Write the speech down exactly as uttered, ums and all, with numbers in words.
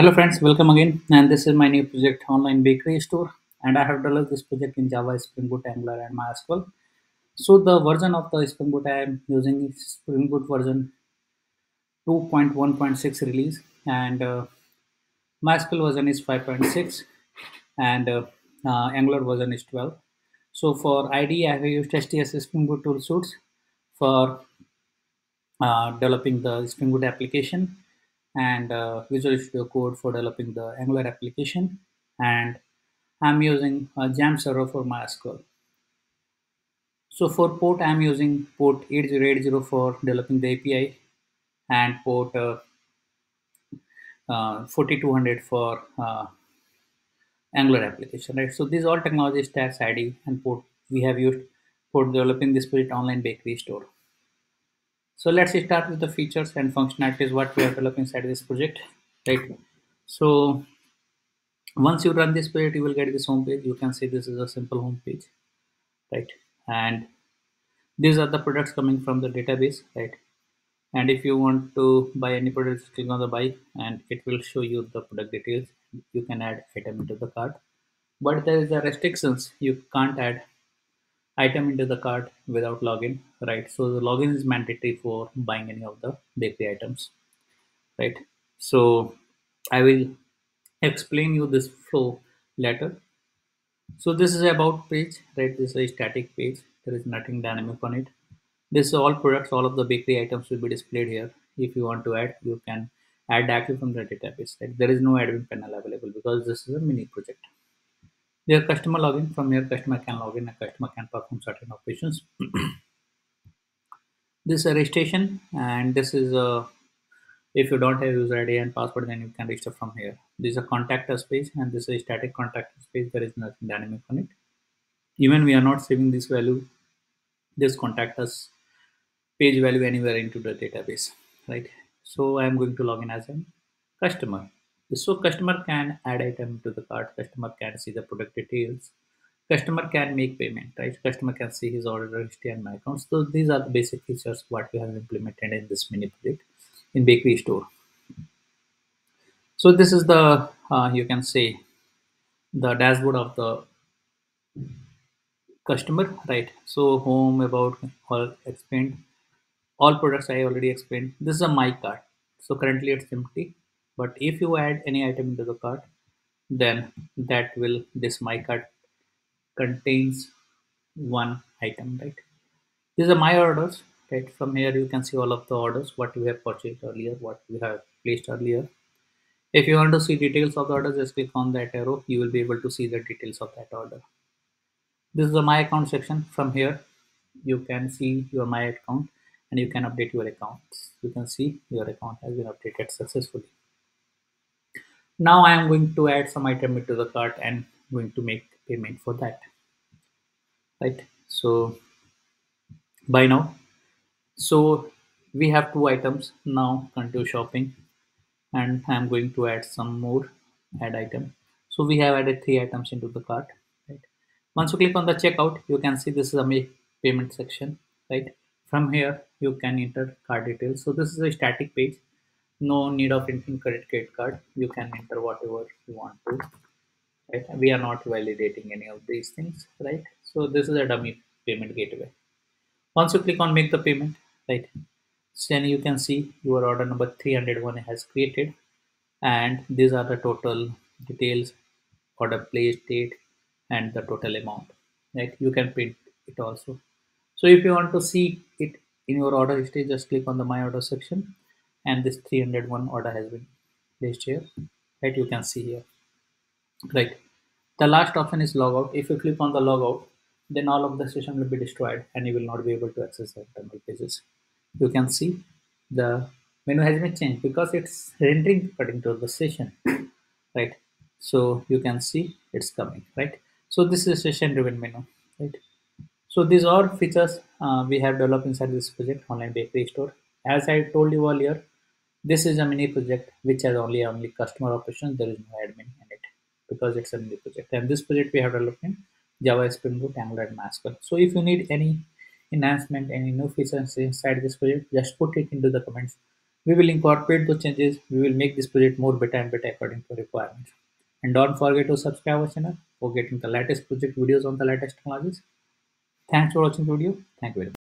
Hello friends, welcome again, and this is my new project, online bakery store, and I have developed this project in Java, Spring Boot, Angular and MySQL. So the version of the Spring Boot I am using is Spring Boot version two point one point six release, and uh, MySQL version is five point six and uh, uh, Angular version is twelve. So for I D E I have used S T S Spring Boot tool suites for uh, developing the Spring Boot application, and uh, Visual Studio Code for developing the Angular application, and I'm using a Jam server for MySQL. So for port, I'm using port eight zero eight zero for developing the A P I, and port uh, uh, forty-two hundred for uh, Angular application, right? So these all technology stacks, I D and port we have used for developing this project, online bakery store. So let's start with the features and functionalities what we have developed inside this project, right? So once you run this project, you will get this home page. You can see this is a simple home page, right? And these are the products coming from the database, right? And if you want to buy any products, click on the buy and it will show you the product details. You can add item into the cart, but there is a restrictions. You can't add item into the cart without login, right? So the login is mandatory for buying any of the bakery items, right? So I will explain you this flow later. So this is about page, right? This is a static page. There is nothing dynamic on it. This is all products, all of the bakery items will be displayed here. If you want to add, you can add directly from the database, right? There is no admin panel available because this is a mini project. Their customer login, from here customer can login and customer can perform certain operations. This is a registration, and this is a, if you don't have user I D and password, then you can register from here. This is a contact us page, and this is a static contact us page. There is nothing dynamic on it. Even we are not saving this value, this contact us page value anywhere into the database, right? So I am going to log in as a customer. So customer can add item to the cart, customer can see the product details, customer can make payment, right? Customer can see his order history and my accounts. So these are the basic features what we have implemented in this mini project in bakery store. So this is the, uh, you can say, the dashboard of the customer, right? So home, about, all explained, all products I already explained. This is a my cart. So currently it's empty. But if you add any item into the cart, then that will, this my cart contains one item, right? These are my orders, right? From here you can see all of the orders what we have purchased earlier, what we have placed earlier. If you want to see details of the orders, just click on that arrow. You will be able to see the details of that order. This is the my account section. From here you can see your my account, and you can update your accounts. You can see your account has been updated successfully. Now I am going to add some item into the cart and going to make payment for that, right? So buy now. So we have two items now, continue shopping, and I am going to add some more, add item. So we have added three items into the cart, right? Once you click on the checkout, you can see this is a make payment section, right? From here you can enter card details. So this is a static page. No need of entering credit credit card. You can enter whatever you want to, right? We are not validating any of these things, right? So this is a dummy payment gateway. Once you click on make the payment, right, then you can see your order number three hundred one has created, and these are the total details, order placed, date, and the total amount, right? You can print it also. So if you want to see it in your order history, just click on the my order section, and this three hundred one order has been placed here, right? You can see here, right? The last option is logout. If you click on the logout, then all of the session will be destroyed and you will not be able to access the terminal pages. You can see the menu has been changed because it's rendering according to the session, right? So you can see it's coming, right? So this is session driven menu, right? So these are features uh, we have developed inside this project, online bakery store. As I told you earlier, this is a mini project which has only only customer operations. There is no admin in it because it's a mini project, and this project we have developed in Java, Spring Boot, Angular and MySQL. So if you need any enhancement, any new features inside this project, just put it into the comments. We will incorporate those changes. We will make this project more better and better according to requirements. And don't forget to subscribe our channel for getting the latest project videos on the latest technologies. Thanks for watching the video. Thank you very much.